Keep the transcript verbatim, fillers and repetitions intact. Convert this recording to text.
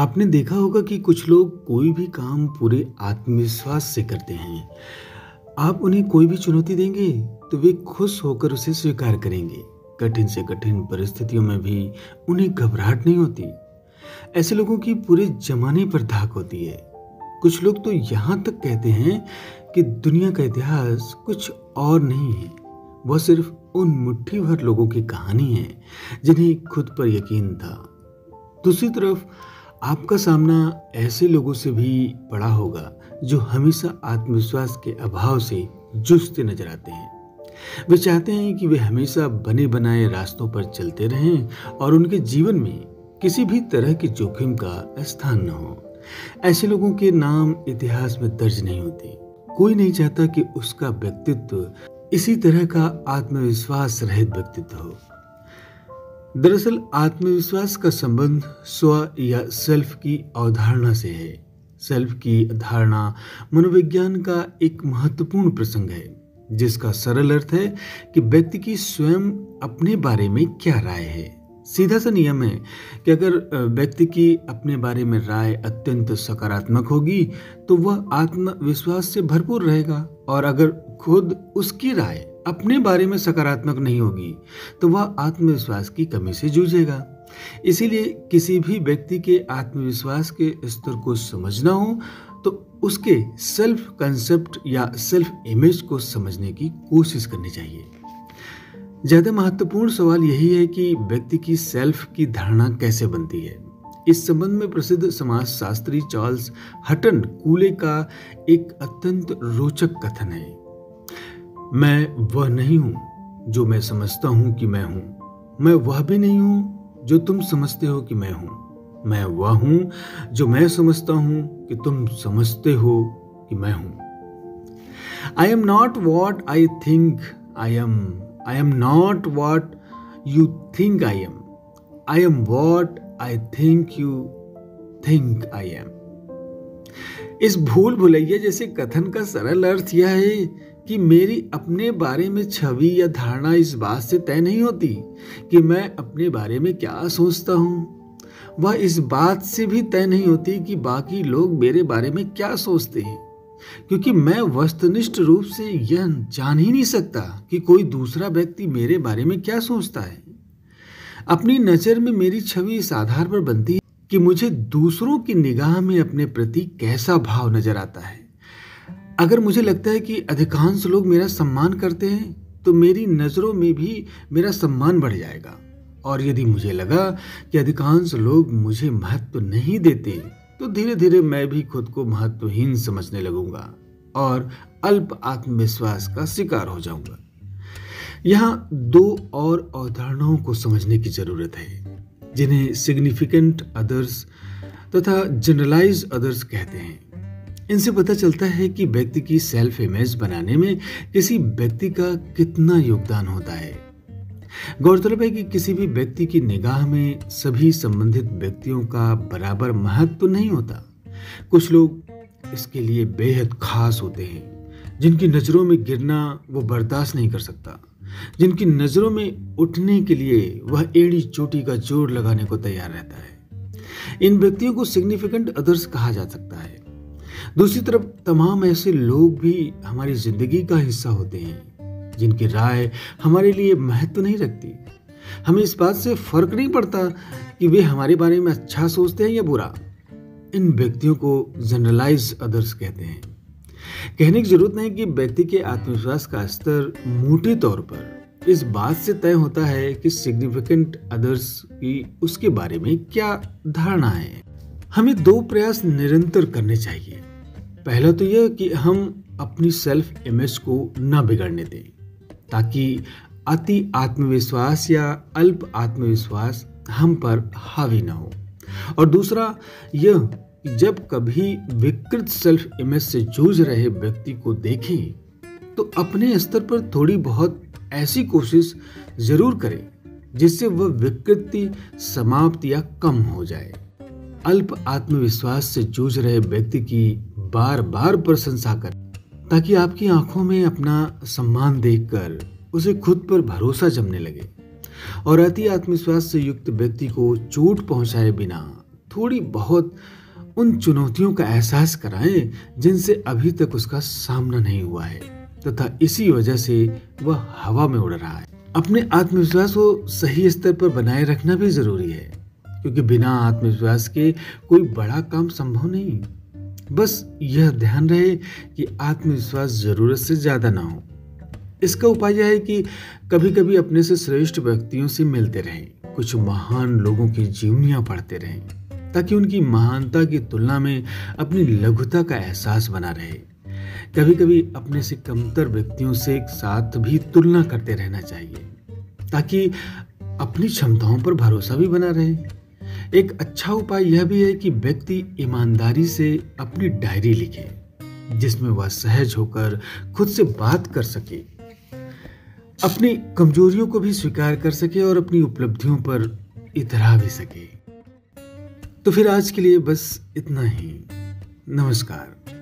आपने देखा होगा कि कुछ लोग कोई भी काम पूरे आत्मविश्वास से करते हैं। आप उन्हें कोई भी चुनौती देंगे तो वे खुश होकर उसे स्वीकार करेंगे। कठिन से कठिन परिस्थितियों में भी उन्हें घबराहट नहीं होती। ऐसे लोगों की पूरे जमाने पर धाक होती है। कुछ लोग तो यहाँ तक कहते हैं कि दुनिया का इतिहास कुछ और नहीं है, वह सिर्फ उन मुट्ठी भर लोगों की कहानी है जिन्हें खुद पर यकीन था। दूसरी तरफ आपका सामना ऐसे लोगों से भी पड़ा होगा जो हमेशा आत्मविश्वास के अभाव से जूझते नजर आते हैं। वे चाहते हैं कि वे हमेशा बने बनाए रास्तों पर चलते रहें और उनके जीवन में किसी भी तरह के जोखिम का स्थान न हो। ऐसे लोगों के नाम इतिहास में दर्ज नहीं होते। कोई नहीं चाहता कि उसका व्यक्तित्व इसी तरह का आत्मविश्वास रहित व्यक्तित्व हो। दरअसल आत्मविश्वास का संबंध स्व या सेल्फ की अवधारणा से है। सेल्फ की अवधारणा मनोविज्ञान का एक महत्वपूर्ण प्रसंग है जिसका सरल अर्थ है कि व्यक्ति की स्वयं अपने बारे में क्या राय है। सीधा सा नियम है कि अगर व्यक्ति की अपने बारे में राय अत्यंत सकारात्मक होगी तो वह आत्मविश्वास से भरपूर रहेगा, और अगर खुद उसकी राय अपने बारे में सकारात्मक नहीं होगी तो वह आत्मविश्वास की कमी से जूझेगा। इसीलिए किसी भी व्यक्ति के आत्मविश्वास के स्तर को समझना हो तो उसके सेल्फ कंसेप्ट या सेल्फ इमेज को समझने की कोशिश करनी चाहिए। ज़्यादा महत्वपूर्ण सवाल यही है कि व्यक्ति की सेल्फ की धारणा कैसे बनती है। इस संबंध में प्रसिद्ध समाजशास्त्री चार्ल्स हटन कूले का एक अत्यंत रोचक कथन है। मैं वह नहीं हूँ जो मैं समझता हूँ कि मैं हूँ। मैं वह भी नहीं हूँ जो तुम समझते हो कि मैं हूँ। मैं वह हूँ जो मैं समझता हूँ कि तुम समझते हो कि मैं हूँ। I am not what I think I am. I am not what you think I am. I am what I think you think I am. इस भूल भुलैया जैसे कथन का सरल अर्थ यह है कि मेरी अपने बारे में छवि या धारणा इस बात से तय नहीं होती कि मैं अपने बारे में क्या सोचता हूँ। वह इस बात से भी तय नहीं होती कि बाकी लोग मेरे बारे में क्या सोचते हैं, क्योंकि मैं वस्तुनिष्ठ रूप से यह जान ही नहीं सकता कि कोई दूसरा व्यक्ति मेरे बारे में क्या सोचता है। अपनी नज़र में मेरी छवि इस आधार पर बनती है कि मुझे दूसरों की निगाह में अपने प्रति कैसा भाव नजर आता है। अगर मुझे लगता है कि अधिकांश लोग मेरा सम्मान करते हैं तो मेरी नज़रों में भी मेरा सम्मान बढ़ जाएगा, और यदि मुझे लगा कि अधिकांश लोग मुझे महत्व नहीं देते तो धीरे धीरे मैं भी खुद को महत्वहीन समझने लगूंगा और अल्प आत्मविश्वास का शिकार हो जाऊंगा। यहाँ दो और अवधारणाओं को समझने की ज़रूरत है जिन्हें सिग्निफिकेंट अदर्स तथा जनरलाइज अदर्स कहते हैं। इनसे पता चलता है कि व्यक्ति की सेल्फ इमेज बनाने में किसी व्यक्ति का कितना योगदान होता है। गौरतलब है कि किसी भी व्यक्ति की निगाह में सभी संबंधित व्यक्तियों का बराबर महत्व नहीं होता। कुछ लोग इसके लिए बेहद खास होते हैं, जिनकी नज़रों में गिरना वो बर्दाश्त नहीं कर सकता, जिनकी नज़रों में उठने के लिए वह एड़ी चोटी का जोर लगाने को तैयार रहता है। इन व्यक्तियों को सिग्निफिकेंट अदर्स कहा जा सकता है। दूसरी तरफ तमाम ऐसे लोग भी हमारी जिंदगी का हिस्सा होते हैं जिनकी राय हमारे लिए महत्व नहीं रखती। हमें इस बात से फर्क नहीं पड़ता कि वे हमारे बारे में अच्छा सोचते हैं या बुरा। इन व्यक्तियों को जनरलाइज अदर्स कहते हैं। कहने की जरूरत नहीं कि व्यक्ति के आत्मविश्वास का स्तर मोटे तौर पर इस बात से तय होता है कि सिग्निफिकेंट अदर्स की उसके बारे में क्या धारणा है। हमें दो प्रयास निरंतर करने चाहिए। पहला तो यह कि हम अपनी सेल्फ इमेज को ना बिगड़ने दें ताकि अति आत्मविश्वास या अल्प आत्मविश्वास हम पर हावी ना हो, और दूसरा यह कि जब कभी विकृत सेल्फ इमेज से जूझ रहे व्यक्ति को देखें तो अपने स्तर पर थोड़ी बहुत ऐसी कोशिश जरूर करें जिससे वह विकृति समाप्त या कम हो जाए। अल्प आत्मविश्वास से जूझ रहे व्यक्ति की बार बार प्रशंसा करें ताकि आपकी आंखों में अपना सम्मान देखकर उसे खुद पर भरोसा जमने लगे, और अति आत्मविश्वास से युक्त व्यक्ति को चोट पहुंचाए बिना थोड़ी बहुत उन चुनौतियों का एहसास कराएं जिनसे अभी तक उसका सामना नहीं हुआ है तथा इसी वजह से वह हवा में उड़ रहा है। अपने आत्मविश्वास को सही स्तर पर बनाए रखना भी जरूरी है, क्योंकि बिना आत्मविश्वास के कोई बड़ा काम संभव नहीं। बस यह ध्यान रहे कि आत्मविश्वास जरूरत से ज़्यादा ना हो। इसका उपाय यह है कि कभी कभी अपने से श्रेष्ठ व्यक्तियों से मिलते रहें, कुछ महान लोगों की जीवनियाँ पढ़ते रहें ताकि उनकी महानता की तुलना में अपनी लघुता का एहसास बना रहे। कभी कभी अपने से कमतर व्यक्तियों से एक साथ भी तुलना करते रहना चाहिए ताकि अपनी क्षमताओं पर भरोसा भी बना रहे। एक अच्छा उपाय यह भी है कि व्यक्ति ईमानदारी से अपनी डायरी लिखे जिसमें वह सहज होकर खुद से बात कर सके, अपनी कमजोरियों को भी स्वीकार कर सके और अपनी उपलब्धियों पर इतरा भी सके। तो फिर आज के लिए बस इतना ही। नमस्कार।